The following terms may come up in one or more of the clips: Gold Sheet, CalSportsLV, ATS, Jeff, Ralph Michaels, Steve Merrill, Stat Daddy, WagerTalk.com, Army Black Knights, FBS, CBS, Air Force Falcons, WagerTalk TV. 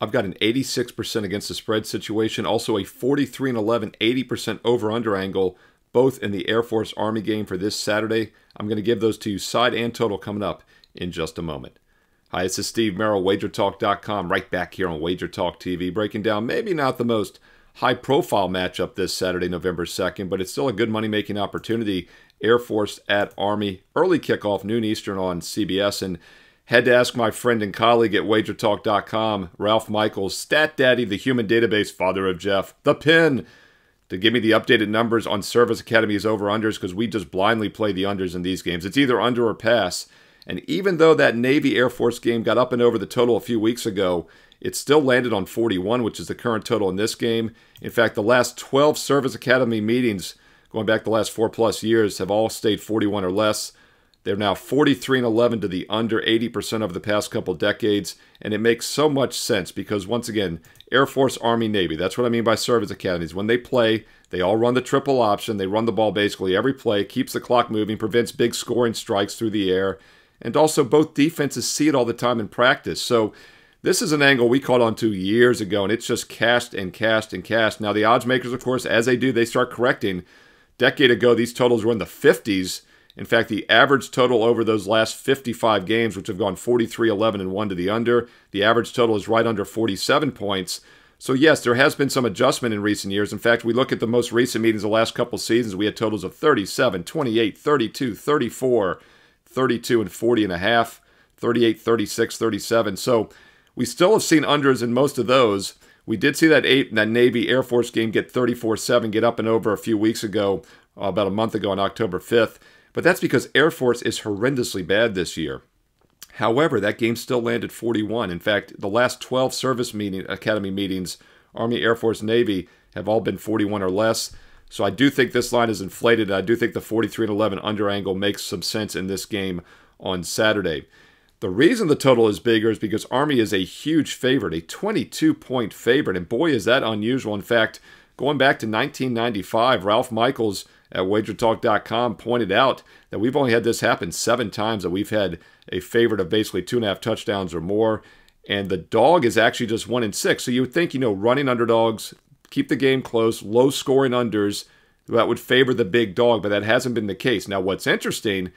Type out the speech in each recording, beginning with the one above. I've got an 86% against the spread situation, also a 43-11, 80% over-under angle, both in the Air Force Army game for this Saturday. I'm going to give those to you side and total coming up in just a moment. Hi, this is Steve Merrill, WagerTalk.com, right back here on WagerTalk TV, breaking down maybe not the most high-profile matchup this Saturday, November 2nd, but it's still a good money-making opportunity. Air Force at Army, early kickoff, noon Eastern on CBS, and had to ask my friend and colleague at WagerTalk.com, Ralph Michaels, Stat Daddy, the human database, father of Jeff, the pin, to give me the updated numbers on Service Academy's over-unders, because we just blindly play the unders in these games. It's either under or pass. And even though that Navy-Air Force game got up and over the total a few weeks ago, it still landed on 41, which is the current total in this game. In fact, the last 12 Service Academy meetings, going back the last 4+ years, have all stayed 41 or less. They're now 43-11 to the under, 80% over the past couple decades, and it makes so much sense because, once again, Air Force, Army, Navy, that's what I mean by service academies. When they play, they all run the triple option. They run the ball basically every play, keeps the clock moving, prevents big scoring strikes through the air, and also both defenses see it all the time in practice. So this is an angle we caught on to years ago, and it's just cashed and cashed and cashed. Now, the odds makers, of course, as they do, they start correcting. A decade ago, these totals were in the 50s. In fact, the average total over those last 55 games, which have gone 43-11-1 to the under, the average total is right under 47 points. So, yes, there has been some adjustment in recent years. In fact, we look at the most recent meetings the last couple seasons. We had totals of 37, 28, 32, 34, 32, and 40.5, 38, 36, 37. So we still have seen unders in most of those. We did see that Navy Air Force game get 34-7, get up and over a few weeks ago, about a month ago on October 5th. But that's because Air Force is horrendously bad this year. However, that game still landed 41. In fact, the last 12 Service Academy meetings, Army, Air Force, Navy, have all been 41 or less. So I do think this line is inflated, and I do think the 43-11 under angle makes some sense in this game on Saturday. The reason the total is bigger is because Army is a huge favorite, a 22-point favorite, and boy, is that unusual. In fact, going back to 1995, Ralph Michaels at WagerTalk.com pointed out that we've only had this happen 7 times, that we've had a favorite of basically 2.5 touchdowns or more, and the dog is actually just 1 in 6. So you would think, you know, running underdogs, keep the game close, low-scoring unders, that would favor the big dog, but that hasn't been the case. Now, what's interesting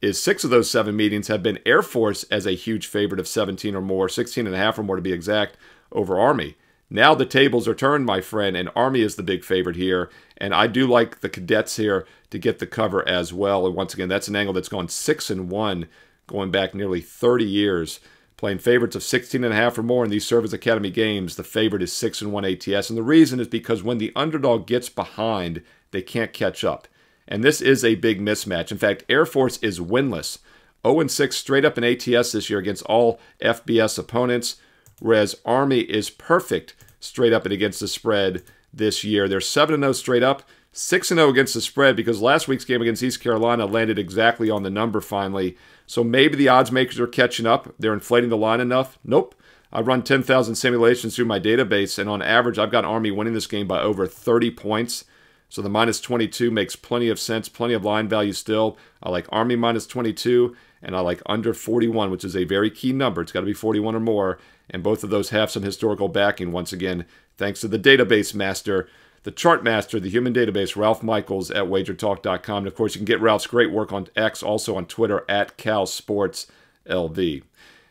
is 6 of those 7 meetings have been Air Force as a huge favorite of 17 or more, 16.5 or more to be exact, over Army. Now the tables are turned, my friend, and Army is the big favorite here. And I do like the cadets here to get the cover as well. And once again, that's an angle that's gone 6-1, going back nearly 30 years, playing favorites of 16.5 or more in these Service Academy games. The favorite is 6-1 ATS. And the reason is because when the underdog gets behind, they can't catch up. And this is a big mismatch. In fact, Air Force is winless, 0-6 straight up in ATS this year against all FBS opponents, whereas Army is perfect straight up and against the spread this year. They're 7-0 straight up, 6-0 against the spread, because last week's game against East Carolina landed exactly on the number finally. So maybe the odds makers are catching up. They're inflating the line enough. Nope. I run 10,000 simulations through my database, and on average, I've got Army winning this game by over 30 points. So the minus 22 makes plenty of sense, plenty of line value still. I like Army minus 22, and I like under 41, which is a very key number. It's got to be 41 or more, and both of those have some historical backing, once again, thanks to the database master, the chart master, the human database, Ralph Michaels at WagerTalk.com. And, of course, you can get Ralph's great work on X, also on Twitter, at CalSportsLV.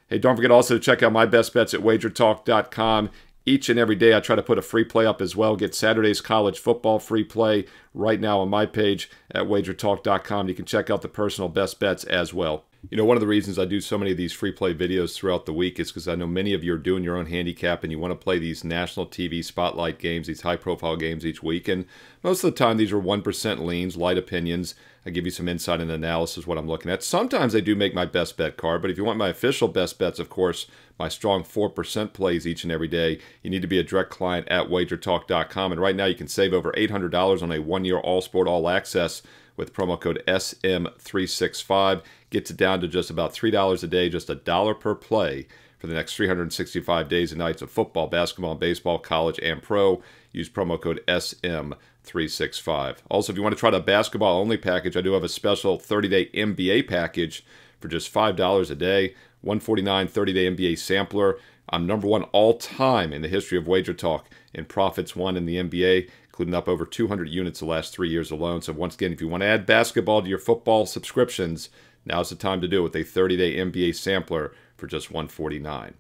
Hey, don't forget also to check out my best bets at WagerTalk.com. Each and every day, I try to put a free play up as well. Get Saturday's college football free play right now on my page at WagerTalk.com. You can check out the personal best bets as well. You know, one of the reasons I do so many of these free play videos throughout the week is because I know many of you are doing your own handicap and you want to play these national TV spotlight games, these high-profile games each week. And most of the time, these are 1% leans, light opinions. I give you some insight and analysis what I'm looking at. Sometimes I do make my best bet card, but if you want my official best bets, of course, my strong 4% plays each and every day, you need to be a direct client at WagerTalk.com. And right now you can save over $800 on a 1-year all-sport all-access with promo code SM365. Gets it down to just about $3 a day, just $1 per play for the next 365 days and nights of football, basketball, baseball, college, and pro. Use promo code SM365. Also, if you want to try the basketball-only package, I do have a special 30-day MBA package for just $5 a day, $149 30-day MBA sampler I'm number one all time in the history of Wager Talk in profits won in the NBA, including up over 200 units the last 3 years alone. So once again, if you want to add basketball to your football subscriptions, now's the time to do it with a 30-day NBA sampler for just $149.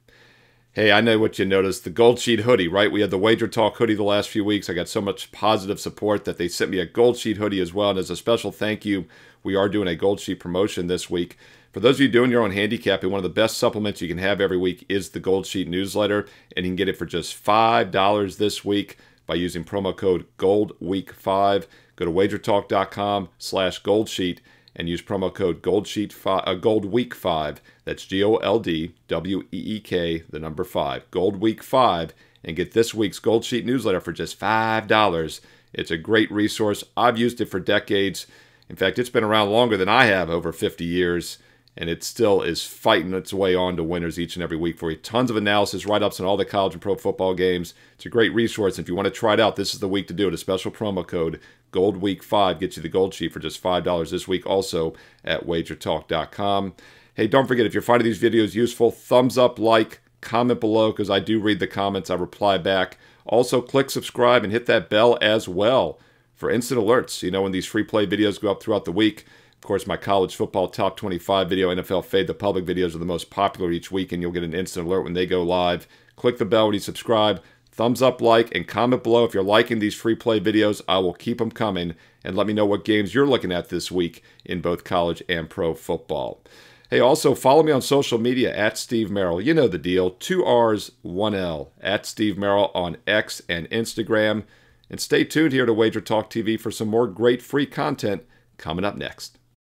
Hey, I know what you noticed, the Gold Sheet hoodie, right? We had the Wager Talk hoodie the last few weeks. I got so much positive support that they sent me a Gold Sheet hoodie as well. And as a special thank you, we are doing a Gold Sheet promotion this week. For those of you doing your own handicapping, one of the best supplements you can have every week is the Gold Sheet newsletter, and you can get it for just $5 this week by using promo code GOLDWEEK5. Go to WagerTalk.com/GoldSheet and use promo code GOLDWEEK5. That's GOLDWEEK5, GOLDWEEK5, and get this week's Gold Sheet newsletter for just $5. It's a great resource. I've used it for decades. In fact, it's been around longer than I have, over 50 years. And it still is fighting its way on to winners each and every week for you. Tons of analysis, write-ups on all the college and pro football games. It's a great resource. If you want to try it out, this is the week to do it. A special promo code, GOLDWEEK5, gets you the Gold Sheet for just $5 this week, also at WagerTalk.com. Hey, don't forget, if you're finding these videos useful, thumbs up, like, comment below, because I do read the comments. I reply back. Also, click subscribe and hit that bell as well for instant alerts. You know, when these free play videos go up throughout the week. Of course, my college football top 25 video, NFL Fade the Public videos are the most popular each week, and you'll get an instant alert when they go live. Click the bell when you subscribe. Thumbs up, like, and comment below if you're liking these free play videos. I will keep them coming, and let me know what games you're looking at this week in both college and pro football. Hey, also follow me on social media at Steve Merrill. You know the deal, 2 R's, 1 L, at Steve Merrill on X and Instagram. And stay tuned here to Wager Talk TV for some more great free content coming up next.